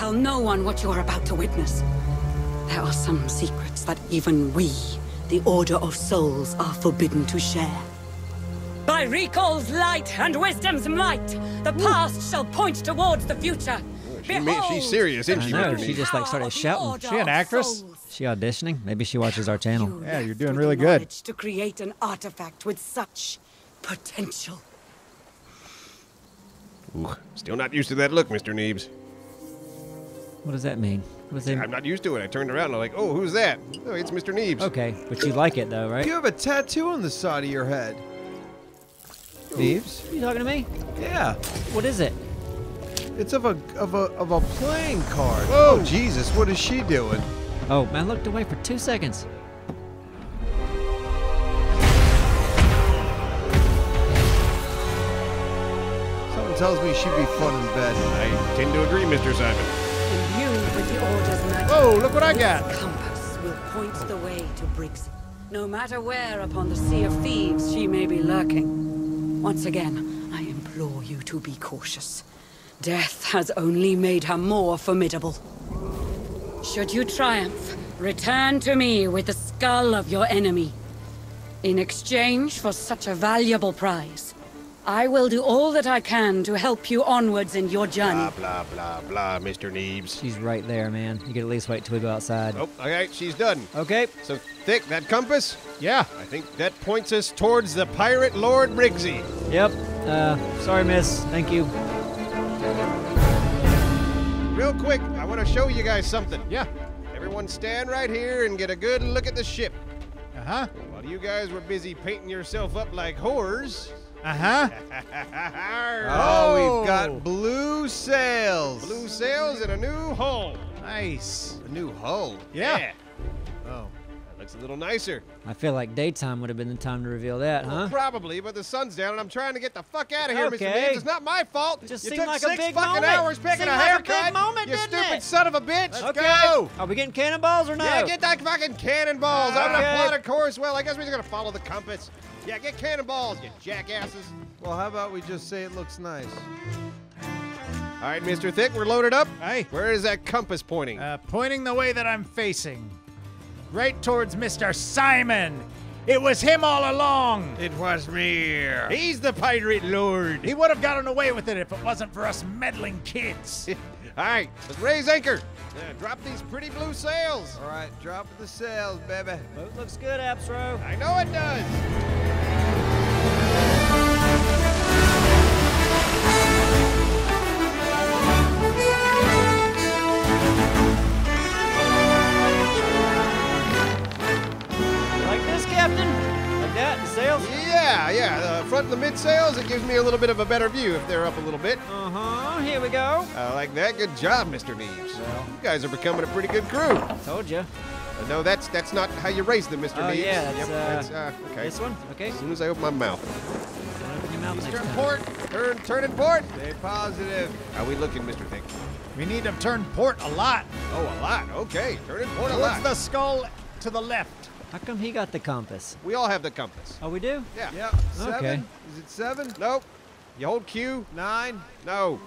tell no one what you are about to witness. There are some secrets that even we, the Order of Souls, are forbidden to share. By Recall's light and Wisdom's might, the past shall point towards the future. She's serious, isn't she? No, she just like started shouting. She an actress? She auditioning? Maybe she watches our channel. Yeah, you're doing really good. To create an artifact with such potential. Ooh, still not used to that look, Mr. Neebs. What does that mean? I'm not used to it. I turned around and I'm like, oh, who's that? Oh, it's Mr. Neebs. Okay, but you like it though, right? You have a tattoo on the side of your head. Neebs? Are you talking to me? Yeah. What is it? It's of a playing card. Oh Jesus! What is she doing? Oh man, I looked away for 2 seconds. Something tells me she'd be fun in bed. I tend to agree, Mr. Simon. And you, with the Order's magic. Whoa! Look what I got. This compass will point the way to Briggsy, no matter where upon the Sea of Thieves she may be lurking. Once again, I implore you to be cautious. Death has only made her more formidable. Should you triumph, return to me with the skull of your enemy. In exchange for such a valuable prize, I will do all that I can to help you onwards in your journey. Blah, blah, blah, blah, Mr. Neebs. She's right there, man. You can at least wait till we go outside. Oh, okay, she's done. Okay. So, Thick, that compass? Yeah. I think that points us towards the pirate Lord Briggsy. Yep. Sorry, miss. Thank you. Real quick, I want to show you guys something. Yeah. Everyone stand right here and get a good look at the ship. Uh-huh. While you guys were busy painting yourself up like whores. Uh-huh. Oh, we've got blue sails. Blue sails and a new hull. Nice. A new hull? Yeah. Oh. Looks a little nicer. I feel like daytime would have been the time to reveal that, well, huh? Probably, but the sun's down and I'm trying to get the fuck out of here, okay. Mr. Neebs. It's not my fault. It just you took like 6 fucking hours picking a haircut. Like a big moment, you stupid son of a bitch. Let's go. Are we getting cannonballs or not? Yeah, get that fucking cannonballs. I'm gonna plot a course. Well, I guess we're just gonna follow the compass. Yeah, get cannonballs, you jackasses. Well, how about we just say it looks nice? All right, Mr. Thick, we're loaded up. Hey, where is that compass pointing? Pointing the way that I'm facing. Right towards Mr. Simon. It was him all along. It was me. He's the pirate lord. He would have gotten away with it if it wasn't for us meddling kids. All right, let's raise anchor. Drop these pretty blue sails. All right, drop the sails, baby. Boat looks good, Absro. I know it does. Sails? Yeah, the front and the mid sails, it gives me a little bit of a better view if they're up a little bit. Uh-huh, here we go. I like that. Good job, Mr. Neebs. Well, you guys are becoming a pretty good crew. Told you. No, that's not how you raise them, Mr. Neebs. Yeah, that's okay. This one? Okay. As soon as I open my mouth. Don't open your mouth next time. Turn port. Turn and port. Stay positive. How are we looking, Mr. Thick? We need to turn port a lot. Oh, a lot. Okay, turn and port a lot. What's the skull to the left? How come he got the compass? We all have the compass. Oh, we do? Yeah. Yep. Seven. Okay. Is it 7? Nope. You hold Q. 9. No.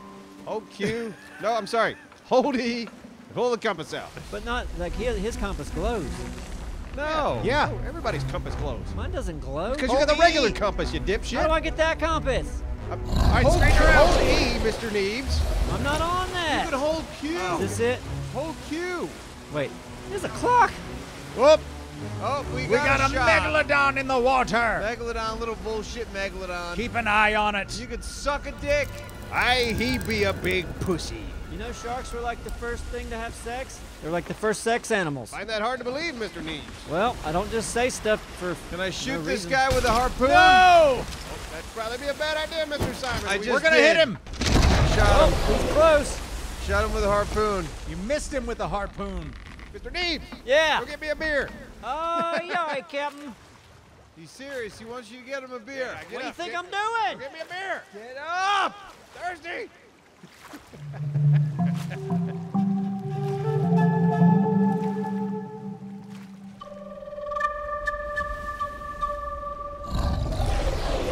Hold Q. No, I'm sorry. Hold E. Pull the compass out. But not, like, his compass glows. No. Yeah. No, everybody's compass glows. Mine doesn't glow. Because you got the regular compass, you dipshit. How do I get that compass? All right, hold E, Mr. Neebs. I'm not on that. You can hold Q. Oh, is this it? Hold Q. Wait. There's a clock. Whoop. Oh, we got a megalodon in the water. Megalodon, little bullshit megalodon. Keep an eye on it. You could suck a dick. He be a big pussy. You know sharks were like the first thing to have sex? They're like the first sex animals. Find that hard to believe, Mr. Neebs. Well, I don't just say stuff for Can I shoot no this reason. Guy with a harpoon? No! Oh, that'd probably be a bad idea, Mr. Simon. We're gonna hit him. Shot him. He's close. Shot him with a harpoon. You missed him with a harpoon. Mr. Neebs! Yeah! Go get me a beer! Oh, yeah, all right, Captain. He's serious. He wants you to get him a beer. Yeah, what do you think I'm doing? Go get me a beer! Get up! Thirsty!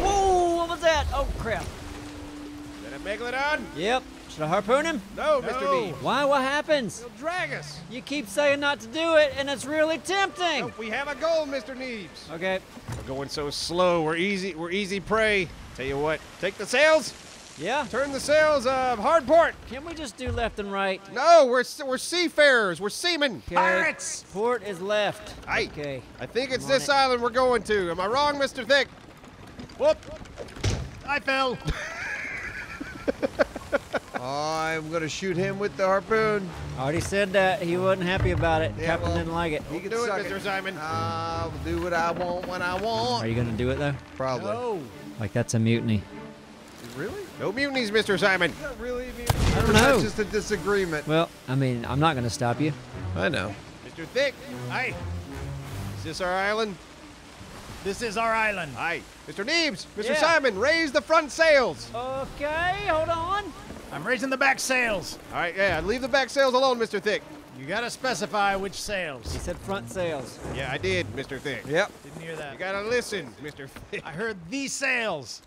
Whoa, what was that? Oh, crap. Is that a megalodon? Yep. Should I harpoon him? No, Mr. B. Why? What happens? He'll drag us. You keep saying not to do it, and it's really tempting. Nope, we have a goal, Mr. Neves. Okay. We're going so slow. We're easy prey. Tell you what, take the sails. Yeah. Turn the sails of hard port. Can't we just do left and right? No, we're seafarers. We're seamen. Okay. Pirates. Port is left. Aye. Okay. I think it's this island we're going to. Am I wrong, Mr. Thick? Whoop. I fell. I'm gonna shoot him with the harpoon. Already said that. He wasn't happy about it. Yeah, Captain didn't like it. He can do it, Mr. Simon. I'll do what I want when I want. Are you gonna do it though? Probably. No. Like that's a mutiny. Really? No mutinies, Mr. Simon. Is that really a mutiny? I don't know. It's just a disagreement. Well, I mean, I'm not gonna stop you. I know. Mr. Thick, aye. Is this our island? This is our island. Aye. Mr. Neves, Mr. Simon, raise the front sails. Okay, hold on. I'm raising the back sails. All right, yeah, leave the back sails alone, Mr. Thick. You gotta specify which sails. He said front sails. Yeah, I did, Mr. Thick. Yep. Didn't hear that. You gotta listen, Mr. Thick. I heard the sails.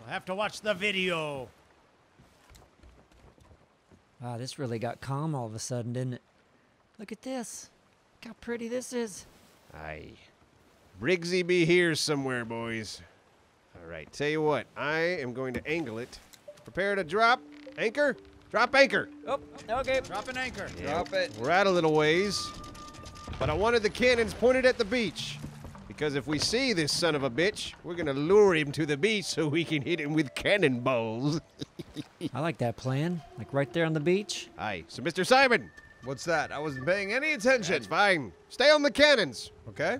We'll have to watch the video. Wow, this really got calm all of a sudden, didn't it? Look at this. Look how pretty this is. Aye. Briggsy be here somewhere, boys. All right, tell you what, I am going to angle it. Prepare to drop anchor. Drop anchor. Oh, okay. Drop an anchor. Yeah. Drop it. We're out a little ways, but I wanted the cannons pointed at the beach because if we see this son of a bitch, we're gonna lure him to the beach so we can hit him with cannonballs. I like that plan. Like right there on the beach. Aye. So, Mr. Simon, what's that? I wasn't paying any attention. That's fine. Stay on the cannons, okay?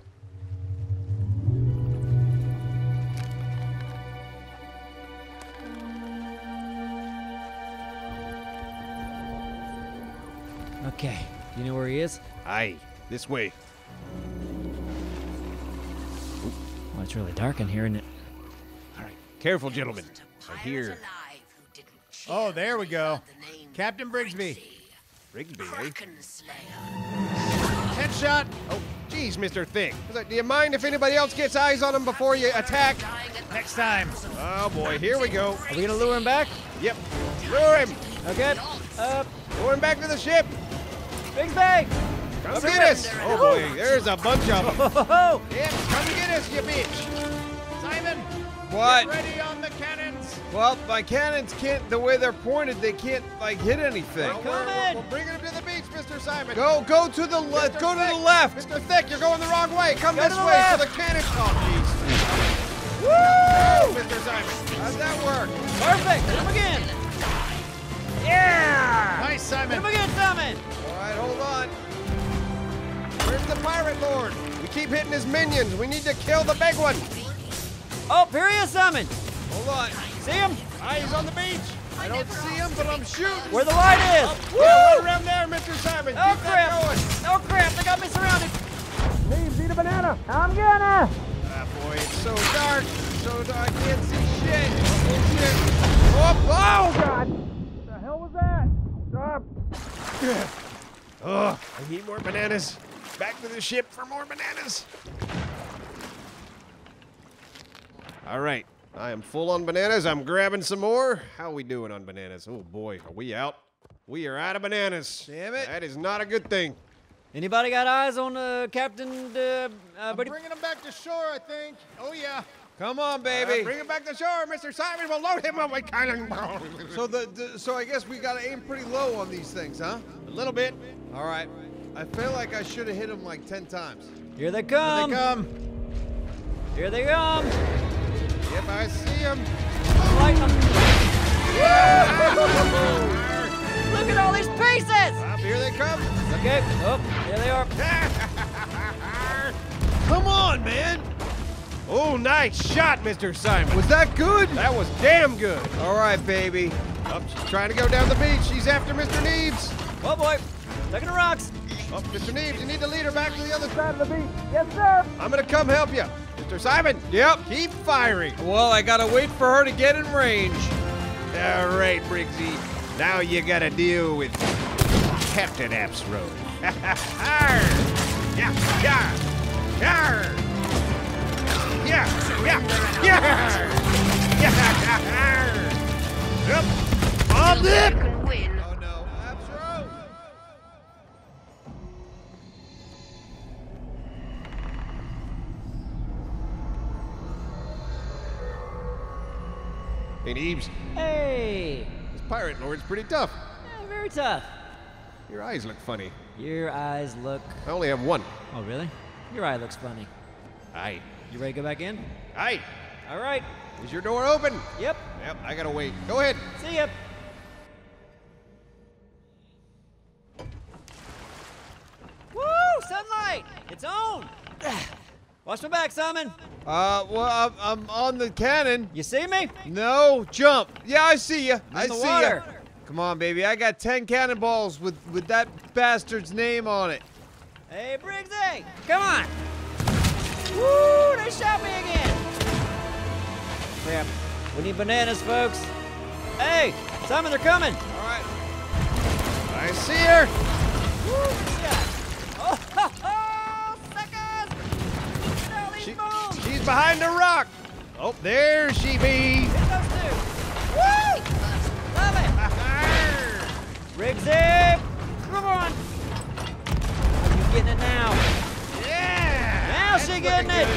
Okay, you know where he is? Aye, this way. Well, it's really dark in here, isn't it? All right, careful, gentlemen. I hear. Oh, there we go. Captain Briggsy. Briggsy, eh? Headshot. Oh, geez, Mr. Thick. Do you mind if anybody else gets eyes on him before you attack? Next time. Oh, boy, here we go. Are we going to lure him back? Yep. Lure him. Okay. Lure him back to the ship. Big bang! Come get us! Oh boy, there's a bunch of them. Oh, yeah, come get us, you bitch! Simon! What? Get ready on the cannons! Well, my cannons can't, the way they're pointed, they can't, like, hit anything. Well, we're bringing them to the beach, Mr. Simon! Go to the left! Go to the left! Mr. Thick, you're going the wrong way! Come this way so the cannons... Oh, jeez! Woo! Mr. Simon, how's that work? Perfect! Hit him again! Yeah! Nice, Simon! Hit him again, Simon! Hold on. Where's the pirate lord? We keep hitting his minions. We need to kill the big one. Oh, here he is, Simon. Hold on. See him? Aye, he's on the beach. I don't see him, but I'm shooting. Where the light is. Oh, woo! Yeah, around there, Mr. Simon. Oh, keep crap. Oh, crap. They got me surrounded. Neves, eat a banana. I'm gonna. Ah, boy, it's so dark. I can't see shit. Oh, God. What the hell was that? Stop. Ugh, I need more bananas. Back to the ship for more bananas. All right, I am full on bananas. I'm grabbing some more. How are we doing on bananas? Oh boy, are we out? We are out of bananas. Damn it. That is not a good thing. Anybody got eyes on Captain? I'm bringing him back to shore, I think. Oh yeah. Come on, baby. Bring him back to shore, Mr. Simon. We'll load him up with cannonballs. So I guess we gotta aim pretty low on these things, huh? A little bit. All right. I feel like I should have hit him like 10 times. Here they come. Here they come. Here they come. Yep, I see him. Light him. Yeah. Look at all these pieces. Here they come. Okay. Oh, here they are. Come on, man. Oh, nice shot, Mr. Simon. Was that good? That was damn good. All right, baby. Oh, she's trying to go down the beach. She's after Mr. Neves. Oh, boy. Taking the rocks. Oh, Mr. Neves, you need to lead her back to the other side of the beach. Yes, sir. I'm going to come help you. Mr. Simon. Yep. Keep firing. Well, I got to wait for her to get in range. All right, Briggsy. Now you got to deal with Captain Apps Road. Yeah, yeah, yeah. Yeah, yeah, yeah, yeah, yeah, yeah, yeah, yeah, yeah, yeah, Hey, Neebs. Hey! This pirate lord's pretty tough. Yeah, very tough. Your eyes look funny. Your eyes look... I only have one. Oh, really? Your eye looks funny. Aye. You ready to go back in? Aye. All right. Is your door open? Yep. Yep, I gotta wait. Go ahead. See ya. Woo! Sunlight! It's on! Watch my back, Simon. Well, I'm on the cannon. You see me? No, jump. Yeah, I see ya. I see ya. Come on, baby. I got 10 cannonballs with that bastard's name on it. Hey, Briggsy! Come on! Woo! They shot me again! Crap. We need bananas, folks. Hey! Simon, they're coming! All right. I see her! Woo! Good shot! Oh, ha, ha! Suckers! She's behind the rock! Oh, there she be! Hit those two! Woo! Love it! Briggsy! Come on! You're getting it now. Now she getting it!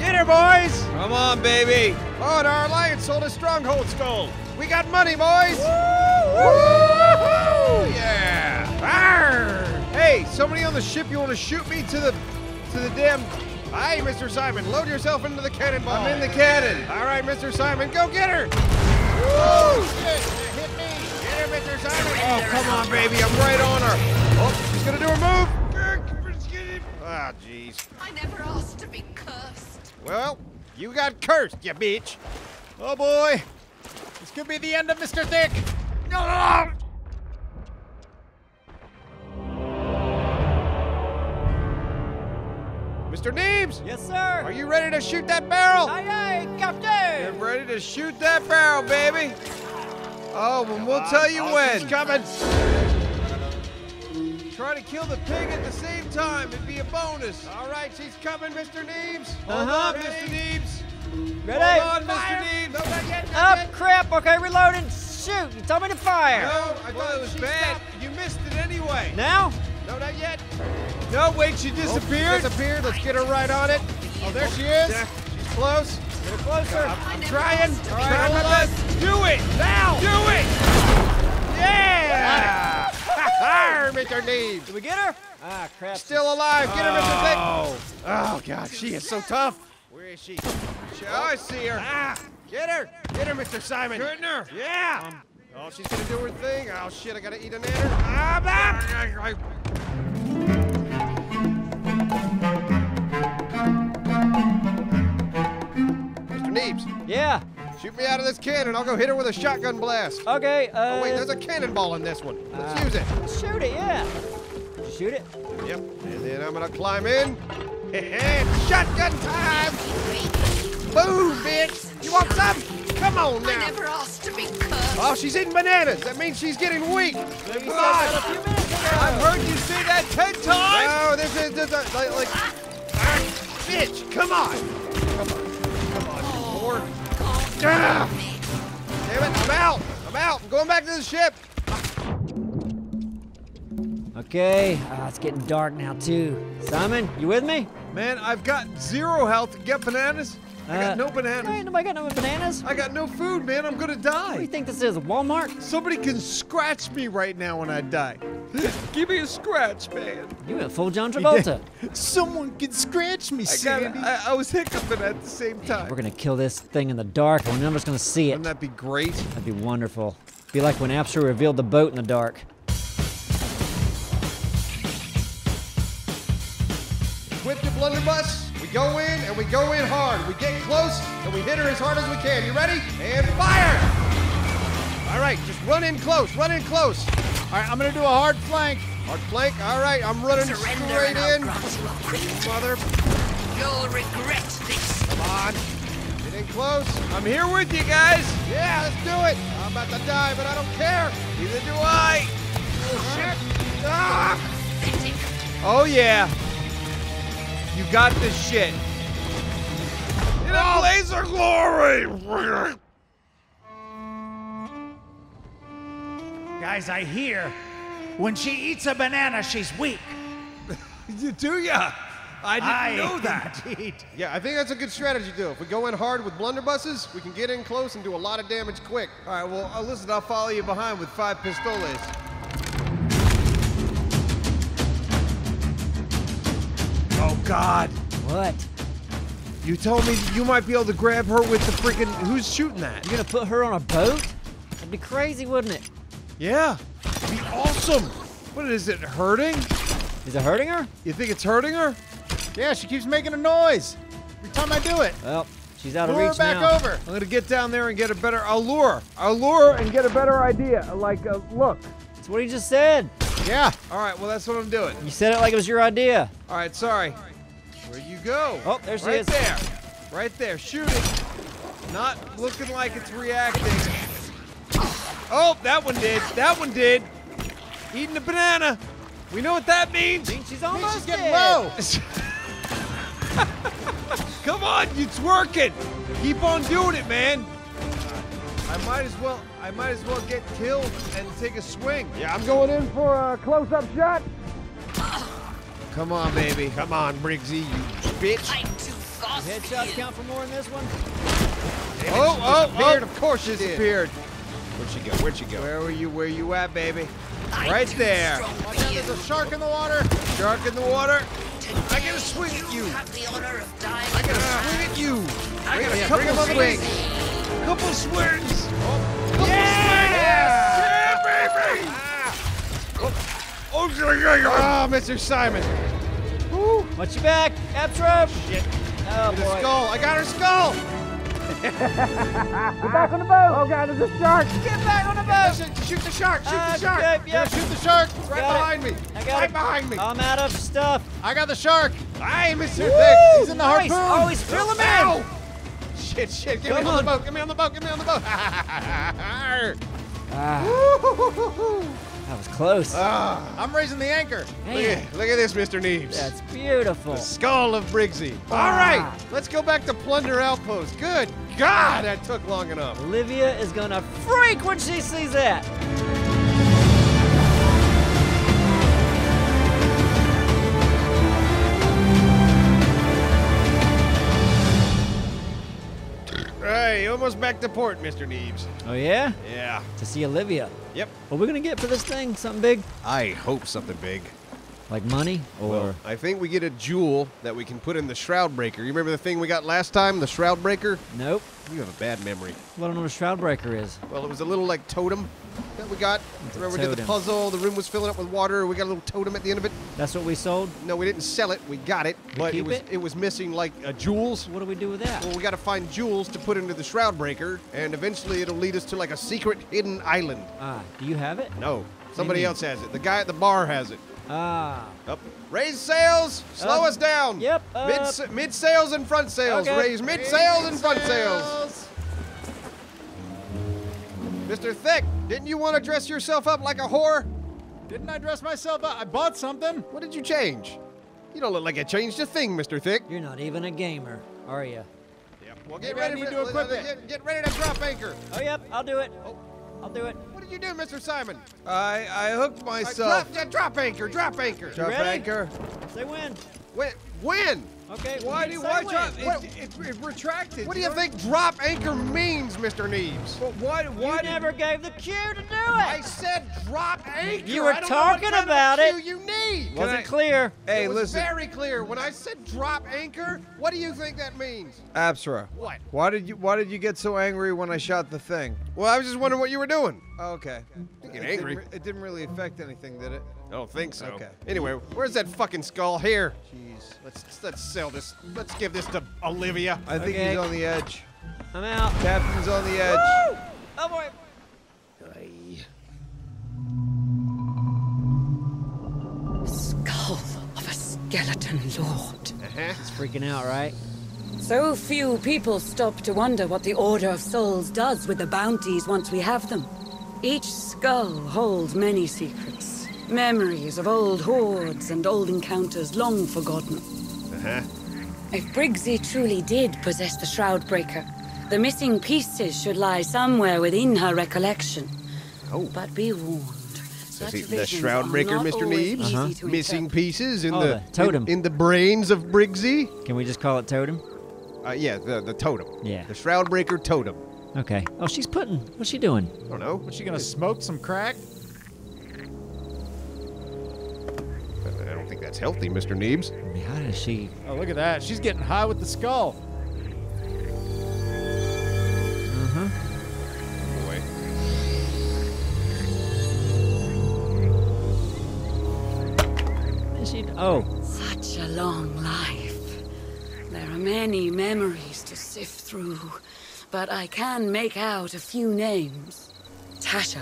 Get her, boys! Come on, baby! Oh, and our alliance sold a stronghold stone! We got money, boys! Woo! Woo! Yeah! Arr! Hey, somebody on the ship, you want to shoot me to the damn... Aye, Mr. Simon, load yourself into the cannonball. I'm in the cannon! All right, Mr. Simon, go get her! Woo! Shit, you hit me! Get her, Mr. Simon! Oh, come on, baby, I'm right on her! Oh, she's gonna do her move! Ah, oh, jeez. I never asked to be cursed. Well, you got cursed, you bitch. Oh, boy. This could be the end of Mr. Dick. No! Mr. Neebs! Yes, sir? Are you ready to shoot that barrel? Aye, aye, Captain! You're ready to shoot that barrel, baby. Oh, well, we'll tell you when. It's coming. Try to kill the pig at the same time. It'd be a bonus. All right, she's coming, Mr. Neebs. Hold on, Mr. Neebs. Ready? Hold on, fire. Mr. Neebs. Oh, crap. Okay, reloading. Shoot, you told me to fire. No, I thought it was bad. Stopped. You missed it anyway. Now? No, not yet. No, wait, she disappeared. She disappeared. Let's get her right on it. Oh, there she is. Yeah. She's close. Get her closer. I'm trying. All right, let's do it. Now. Do it. Yeah. Arr, Mr. Neebs! Did we get her? Ah, crap. Still alive. Get her, Mr. Dick. Oh, God. She is so tough. Where is she? Oh, I see her. Ah, get her. Get her, Mr. Simon. Shooting her. Yeah. Oh, she's going to do her thing. Oh, shit. I got to eat an anner. I'm up. Mr. Neebs. Yeah. Shoot me out of this cannon. I'll go hit her with a shotgun blast. Okay, Oh, wait, there's a cannonball in this one. Let's use it. Let's shoot it, yeah. Did you shoot it? Yep. And then I'm gonna climb in. Shotgun time! Boom, bitch! You want some? Come on now! I never asked to be cursed. Oh, she's eating bananas. That means she's getting weak. Come on! I've heard you say that 10 times! Oh, this is just like... Bitch, come on! Come on. Come on, you whore. Damn it, I'm out! I'm out! I'm going back to the ship! Okay, it's getting dark now, too. Simon, you with me? Man, I've got 0 health to get bananas. I got no bananas. Ain't nobody got no bananas? I got no food, man. I'm gonna die. What do you think this is, Walmart? Somebody can scratch me right now when I die. Give me a scratch, man. You went full John Travolta. Someone can scratch me, Sandy. I was hiccuping at the same time. Man, we're gonna kill this thing in the dark, and nobody's gonna see it. Wouldn't that be great? That'd be wonderful. It'd be like when Absher revealed the boat in the dark. Equip the blunderbuss. We go in, and we go in hard. We get close, and we hit her as hard as we can. You ready? And fire! All right, just run in close, run in close. All right, I'm gonna do a hard flank. Hard flank, all right, I'm running straight in. Mother. You'll regret this. Come on, get in close. I'm here with you guys. Yeah, let's do it. I'm about to die, but I don't care. Neither do I. Oh, shit. Ah. Oh, yeah. You got this shit. In a blaze of glory! Guys, I hear when she eats a banana, she's weak. Do ya? I didn't know that. Indeed. Yeah, I think that's a good strategy, though. If we go in hard with blunderbusses, we can get in close and do a lot of damage quick. All right, well, listen, I'll follow you behind with 5 pistoles. Oh, God. What? You told me you might be able to grab her with the freaking... Who's shooting that? You're going to put her on a boat? That'd be crazy, wouldn't it? Yeah. It'd be awesome. What is it, hurting? Is it hurting her? You think it's hurting her? Yeah, she keeps making a noise every time I do it. Well, she's out of reach now. Lure her back over. I'm going to get down there and get a better... I'll lure and get a better idea. Like, look. That's what he just said. Yeah. All right, well, that's what I'm doing. You said it like it was your idea. All right, sorry. Where you go? Oh, there she is. Right there. Right there. Shooting. Not looking like it's reacting. Oh, that one did. That one did. Eating a banana. We know what that means. She's almost getting low. Come on, it's working. Keep on doing it, man. I might as well get killed and take a swing. Yeah, I'm going in for a close-up shot. Come on, baby. Come on, Briggsy, you bitch. I'm too saucy. Headshots count for more in this one. Damn, oh! Of course she disappeared. Where'd she go? Where'd she go? Where you at, baby? Right there. Watch out, there's a shark in the water. Shark in the water. I gotta swing at you. I gotta swing at you. A couple swings. Yeah, baby! Oh, Mr. Simon. Woo. Watch your back. Abtrap. Shit. Oh, boy. The skull. I got her skull. Get back on the boat. Oh, God, there's a shark. Get back on the boat. Shoot the shark. Shoot the shark. Yeah, shoot the shark. Right behind me. I'm out of stuff. I got the shark. Hi, Mr. Thick. He's in the harpoon. Oh, he's filling out. Shit. Get me on the boat. Get me on the boat. Woo-hoo-hoo-hoo-hoo. That was close. I'm raising the anchor. Look at this, Mr. Neves. That's beautiful. The skull of Briggsy. Ah. All right, let's go back to Plunder Outpost. Good God, that took long enough. Olivia is gonna freak when she sees that. Hey, almost back to port, Mr. Neves. Oh, yeah? Yeah. To see Olivia. Yep. What are we going to get for this thing? Something big? I hope something big. Like money? Or? Well, I think we get a jewel that we can put in the Shroud Breaker. You remember the thing we got last time, the Shroud Breaker? Nope. You have a bad memory. Well, I don't know what a Shroud Breaker is. Well, it was a little, like, totem that we got. Remember, we did the puzzle, the room was filling up with water, we got a little totem at the end of it. That's what we sold? No, we didn't sell it, we got it. But it was missing, like, jewels. What do we do with that? Well, we gotta find jewels to put into the Shroud Breaker, and eventually it'll lead us to, like, a secret hidden island. Do you have it? No. Somebody else has it. The guy at the bar has it. Up. Raise sails, slow us down. Yep. Mid sails and front sails. Okay. Raise mid sails and front sails. Mr. Thick, didn't you want to dress yourself up like a whore? Didn't I dress myself up? I bought something. What did you change? You don't look like you changed a thing, Mr. Thick. You're not even a gamer, are you? Yep. Well, get ready to drop anchor. Oh, yep. I'll do it. Oh. I'll do it. What did you do, Mr. Simon? I hooked myself. Drop anchor. Drop anchor. Say when. When? Okay. Why drop? It retracted. What do you think drop anchor means, Mr. Neves? Well, why? You never gave the cue to do it. I said drop anchor. You were talking about it. You need. Wasn't clear. Hey, listen. It was very clear. When I said drop anchor, what do you think that means? Absra. What? Why did you get so angry when I shot the thing? Well, I was just wondering what you were doing. Oh, okay. It didn't really affect anything, did it? I don't think so. Okay. Anyway, where's that fucking skull? Here. Jeez. Let's sell this. Let's give this to Olivia. I think he's on the edge. I'm out. Captain's on the edge. Woo! Oh boy. Skull of a skeleton lord. It's freaking out, right? So few people stop to wonder what the Order of Souls does with the bounties once we have them. Each skull holds many secrets. Memories of old hordes and old encounters long forgotten. If Briggsy truly did possess the Shroud Breaker, the missing pieces should lie somewhere within her recollection. Oh. But be warned, So the Shroud Breaker, Mr. Neebs. Missing pieces in the totem. In the brains of Briggsy. Can we just call it totem? Yeah, the totem. Yeah. The Shroud Breaker totem. Okay. Oh, she's putting. What's she doing? I don't know. What's she gonna smoke? Some crack? I don't think that's healthy, Mr. Neebs. I mean, how does she? Oh, look at that. She's getting high with the skull. Oh. Such a long life. There are many memories to sift through, but I can make out a few names. Tasha,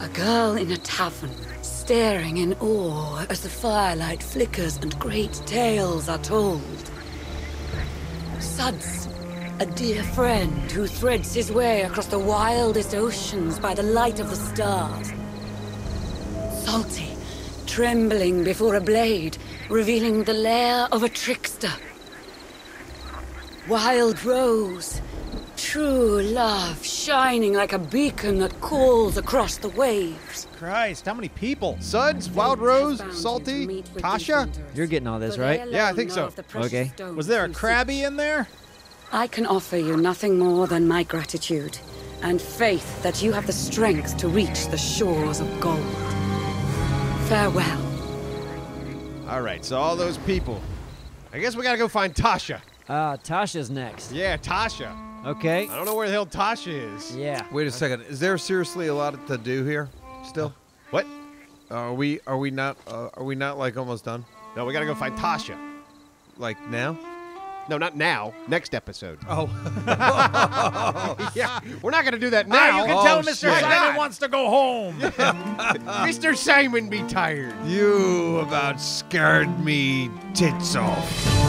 a girl in a tavern, staring in awe as the firelight flickers and great tales are told. Suds, a dear friend who threads his way across the wildest oceans by the light of the stars. Salty, trembling before a blade, revealing the lair of a trickster. Wild Rose, true love, shining like a beacon that calls across the waves. Christ, how many people? Suds, Wild Rose, Salty, Tasha? You're getting all this, right? Yeah, I think so. Okay. Was there a Krabby in there? I can offer you nothing more than my gratitude and faith that you have the strength to reach the shores of gold. Farewell. All right, so all those people. I guess we gotta go find Tasha. Tasha's next. Yeah, Tasha. Okay. I don't know where the hell Tasha is. Yeah. Wait a second. Is there seriously a lot to do here? Still? What? Are we not like almost done? No, we gotta go find Tasha. Like now? No, not now. Next episode. Oh. Yeah. We're not going to do that now. You can tell Mr. Simon wants to go home. Mr. Simon be tired. You about scared me tits off.